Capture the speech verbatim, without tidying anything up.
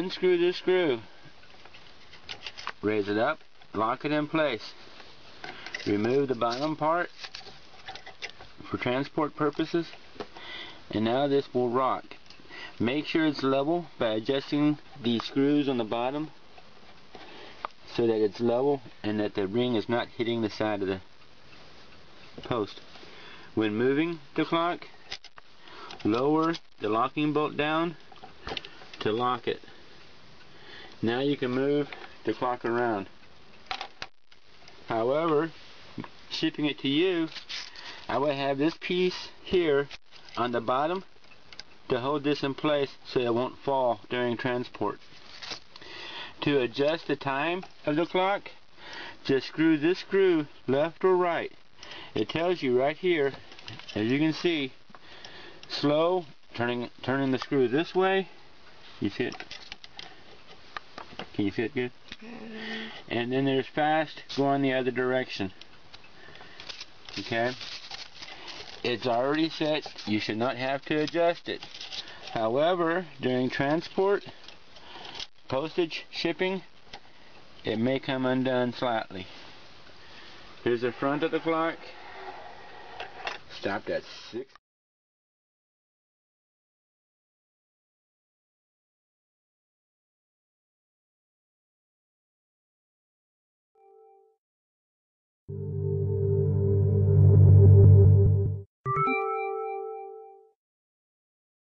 Unscrew this screw. Raise it up. Lock it in place. Remove the bottom part for transport purposes. And now this will rock. Make sure it's level by adjusting the screws on the bottom so that it's level and that the ring is not hitting the side of the post. When moving the clock, lower the locking bolt down to lock it. Now you can move the clock around. However, shipping it to you, I would have this piece here on the bottom to hold this in place so it won't fall during transport. To adjust the time of the clock, just screw this screw left or right. It tells you right here, as you can see, slow, turning turning the screw this way. You see it? Can you see it good? And then there's fast, going the other direction. Okay? It's already set. You should not have to adjust it. However, during transport, postage, shipping, it may come undone slightly. Here's the front of the clock. Stopped at six.